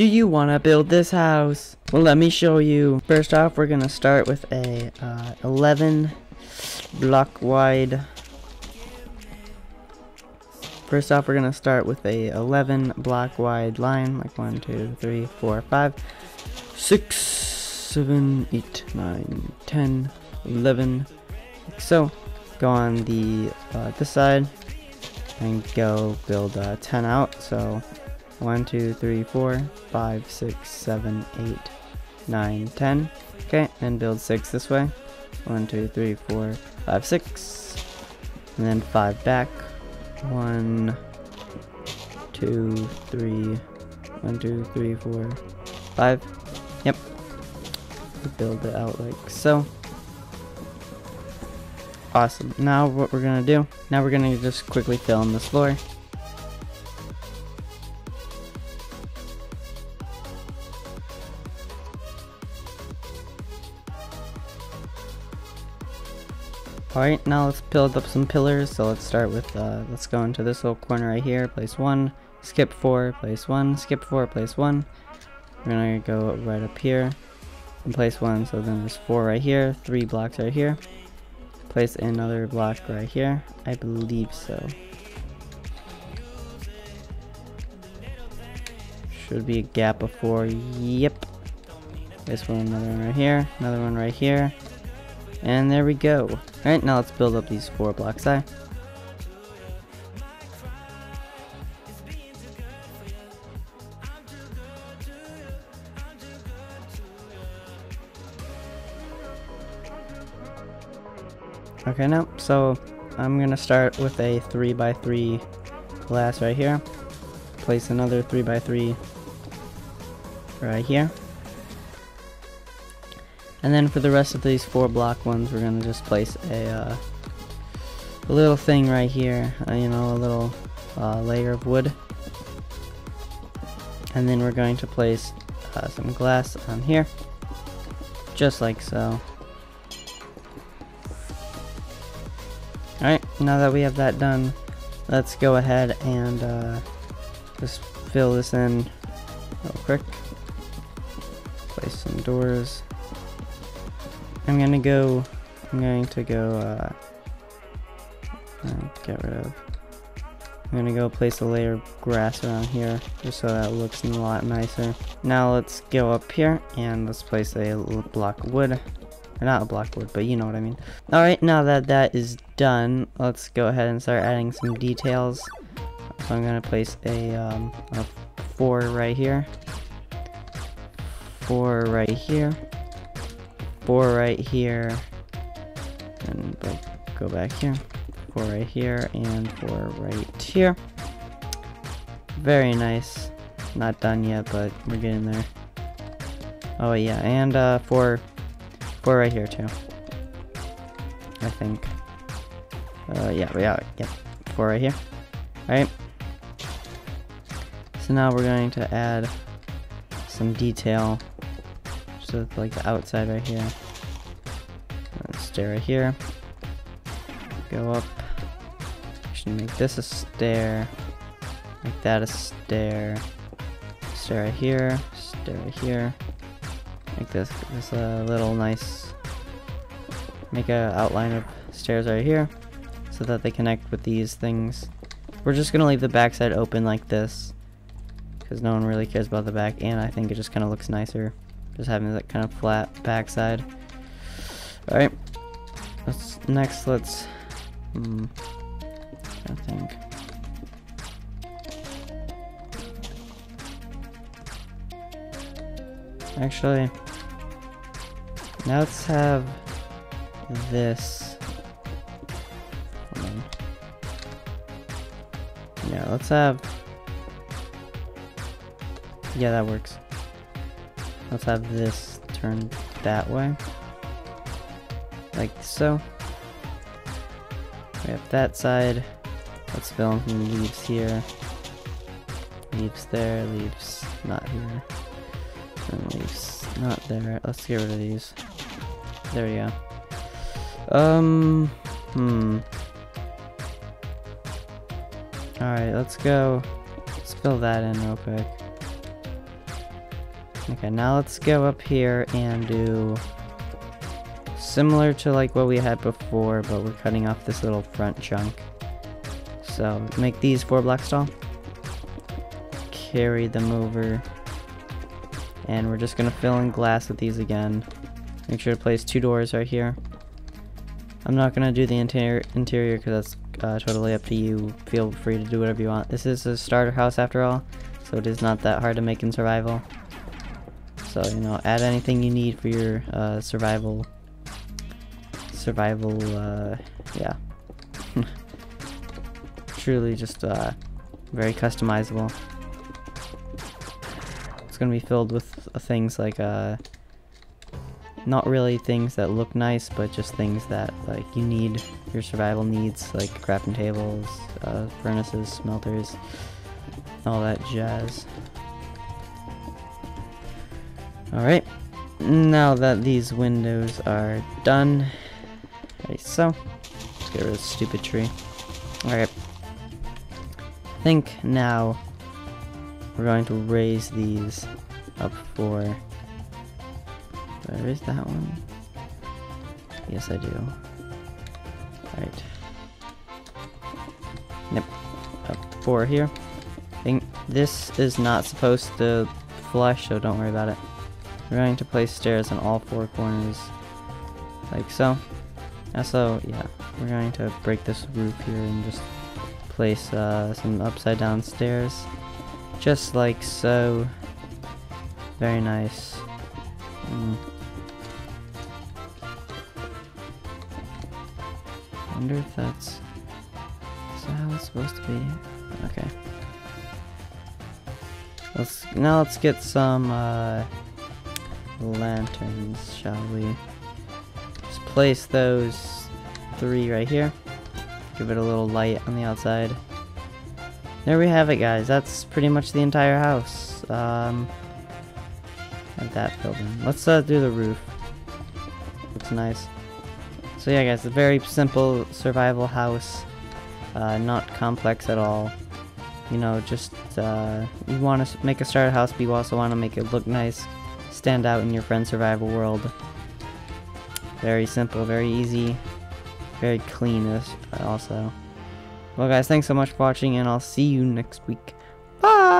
Do you want to build this house? Well, let me show you. First off, we're gonna start with a 11 block wide. First off, we're gonna start with a 11 block wide line, like 1, 2, 3, 4, 5, 6, 7, 8, 9, 10, 11, like so. Go on the this side and go build 10 out. So 1, 2, 3, 4, 5, 6, 7, 8, 9, 10. Okay, and build 6 this way. 1, 2, 3, 4, 5, 6, and then 5 back. 1, 2, 3, 1, 2, 3, 4, 5. Yep. Build it out like so. Awesome. Now what we're gonna do? Now we're gonna just quickly fill in this floor. Alright, now let's build up some pillars. So let's start with, let's go into this little corner right here, place 1, skip 4, place 1, skip 4, place 1. We're gonna go right up here and place 1, so then there's 4 right here, 3 blocks right here. Place another block right here, I believe so. Should be a gap of 4, yep. Place another one right here, another one right here. And there we go. Alright, now let's build up these 4 blocks high. Okay, now, so I'm going to start with a 3x3 glass right here. Place another 3x3 right here. And then for the rest of these 4 block ones, we're gonna just place a little thing right here, you know, a little layer of wood. And then we're going to place some glass on here, just like so. Alright, now that we have that done, let's go ahead and just fill this in real quick. Place some doors. I'm gonna go place a layer of grass around here, just so that it looks a lot nicer. Now let's go up here, and let's place a little block of wood. Or not a block of wood, but you know what I mean. Alright, now that that is done, let's go ahead and start adding some details. So I'm gonna place a 4 right here. 4 right here. 4 right here, and go back here, 4 right here, and 4 right here. Very nice. Not done yet, but we're getting there. Oh yeah, and 4 right here too, I think. Yeah, 4 right here. Alright, so now we're going to add some detail. So like the outside right here. Stair right here. Go up. Should make this a stair. Make that a stair. Stair right here. Stair right here. Make this a little nice. Make a outline of stairs right here, so that they connect with these things. We're just gonna leave the backside open like this, because no one really cares about the back, and I think it just kind of looks nicer. Just having that kind of flat backside. Alright. Next, let's... I think. Actually, now let's have this. Hold on. Yeah, let's have... Yeah, that works. Let's have this turned that way, like so. We have that side. Let's fill in some leaves here. Leaves there, leaves not here. And leaves not there. Let's get rid of these. There we go. Alright, let's fill that in real quick. Okay, now let's go up here and do similar to like what we had before, but we're cutting off this little front chunk. So make these 4 blocks tall, carry them over, and we're just gonna fill in glass with these again. Make sure to place 2 doors right here. I'm not gonna do the interior because that's totally up to you. Feel free to do whatever you want. This is a starter house after all, so it is not that hard to make in survival. So, you know, add anything you need for your survival, yeah. Truly just very customizable. It's gonna be filled with things like, not really things that look nice, but just things that, like, you need, your survival needs, like crafting tables, furnaces, smelters, all that jazz. Alright, now that these windows are done, alright, so, let's get rid of this stupid tree. Alright, I think now we're going to raise these up for, where is that one? Yes, I do. Alright. Yep, up 4 here. I think this is not supposed to flush, so don't worry about it. We're going to place stairs on all 4 corners, like so. Also, yeah, we're going to break this roof here and just place some upside-down stairs, just like so. Very nice. I wonder if is that how it's supposed to be? Okay. Now let's get some lanterns, shall we? Just place those 3 right here. Give it a little light on the outside. There we have it, guys. That's pretty much the entire house. And that building. Let's do the roof. Looks nice. So yeah, guys, a very simple survival house. Not complex at all. You know, just you want to make a starter house, but you also want to make it look nice, stand out in your friend's survival world. Very simple, very easy, very clean also. Well, guys, thanks so much for watching, and I'll see you next week. Bye!